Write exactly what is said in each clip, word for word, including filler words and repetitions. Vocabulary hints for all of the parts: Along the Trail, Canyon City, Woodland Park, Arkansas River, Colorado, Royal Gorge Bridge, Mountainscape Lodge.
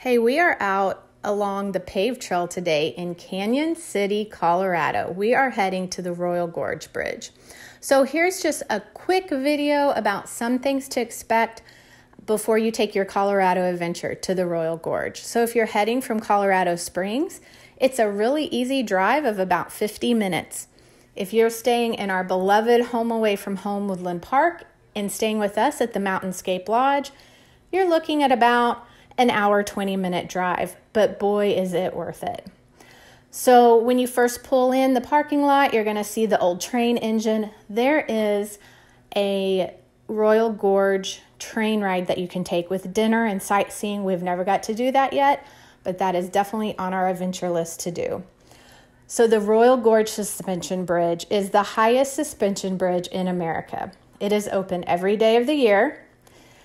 Hey, we are out along the paved trail today in Canyon City, Colorado. We are heading to the Royal Gorge Bridge. So here's just a quick video about some things to expect before you take your Colorado adventure to the Royal Gorge. So if you're heading from Colorado Springs, it's a really easy drive of about fifty minutes. If you're staying in our beloved home away from home Woodland Park and staying with us at the Mountainscape Lodge, you're looking at about an hour, twenty minute drive, but boy, is it worth it. So when you first pull in the parking lot, you're gonna see the old train engine. There is a Royal Gorge train ride that you can take with dinner and sightseeing. We've never got to do that yet, but that is definitely on our adventure list to do. So the Royal Gorge Suspension Bridge is the highest suspension bridge in America. It is open every day of the year.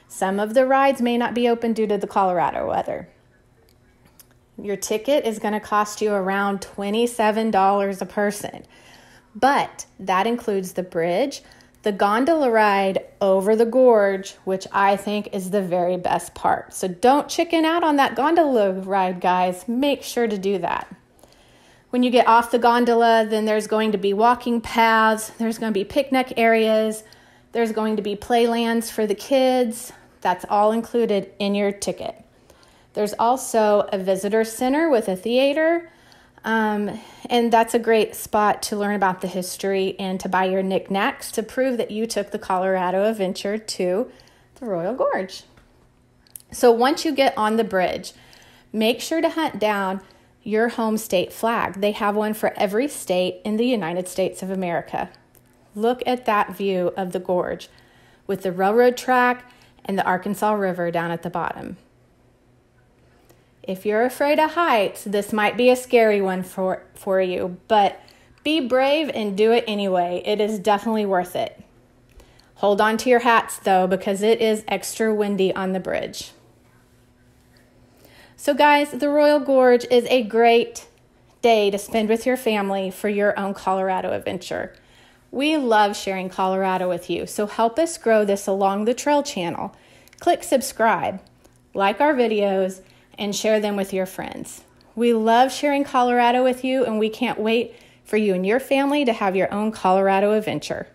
Some of the rides may not be open due to the Colorado weather. Your ticket is going to cost you around twenty-seven dollars a person, but that includes the bridge, the gondola ride over the gorge, which I think is the very best part. So don't chicken out on that gondola ride, guys. Make sure to do that. When you get off the gondola, then there's going to be walking paths. There's going to be picnic areas. There's going to be playlands for the kids. That's all included in your ticket. There's also a visitor center with a theater, um, and that's a great spot to learn about the history and to buy your knickknacks to prove that you took the Colorado adventure to the Royal Gorge. So once you get on the bridge, make sure to hunt down your home state flag. They have one for every state in the United States of America. Look at that view of the gorge with the railroad track and the Arkansas River down at the bottom. If you're afraid of heights, this might be a scary one for, for you, but be brave and do it anyway. It is definitely worth it. Hold on to your hats though, because it is extra windy on the bridge. So guys, the Royal Gorge is a great day to spend with your family for your own Colorado adventure. We love sharing Colorado with you, so help us grow this Along the Trail channel. Click subscribe, like our videos, and share them with your friends. We love sharing Colorado with you, and we can't wait for you and your family to have your own Colorado adventure.